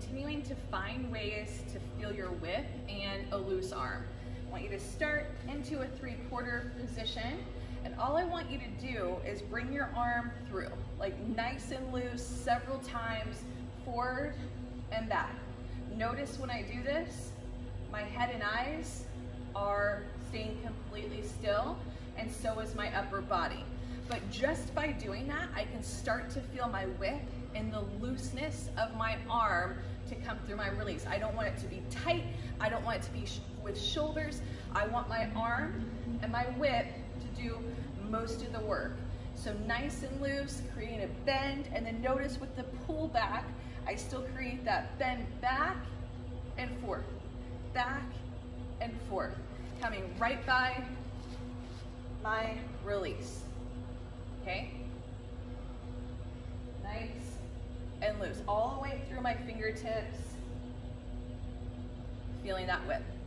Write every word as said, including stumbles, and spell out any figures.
continuing to find ways to feel your whip and a loose arm. I want you to start into a three-quarter position, and all I want you to do is bring your arm through, like nice and loose, several times, forward and back. Notice when I do this, my head and eyes are staying completely still, and so is my upper body. But just by doing that, I can start to feel my whip and the looseness of my arm to come through my release. I don't want it to be tight. I don't want it to be sh with shoulders. I want my arm and my whip to do most of the work. So nice and loose, create a bend, and then notice with the pull back, I still create that bend back and forth, back and forth, coming right by my release, okay? Nice and loose, all the way through my fingertips, feeling that whip.